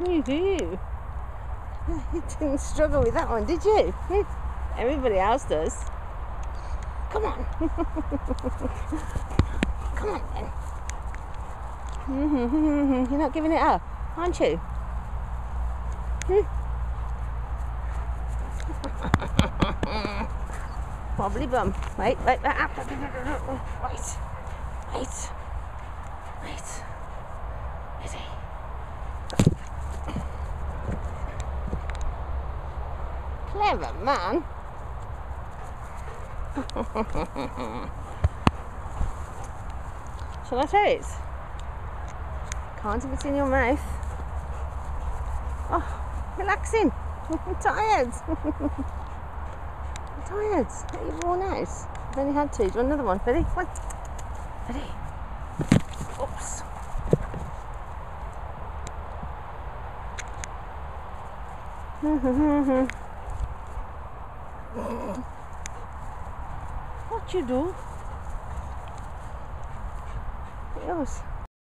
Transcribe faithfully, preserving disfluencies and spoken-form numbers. You do you. You didn't struggle with that one, did you? Everybody else does. Come on. Come on then. You're not giving it up, aren't you? Wobbly bum. Wait, wait, wait. Wait, wait, wait. Is he? Clever man. Shall I throw it? Can't if it's in your mouth. Oh, relaxing. I'm tired. I'm tired. You've worn out. I've only had two. Do you want another one? Ready? One. Ready? Oops. What you do? It was.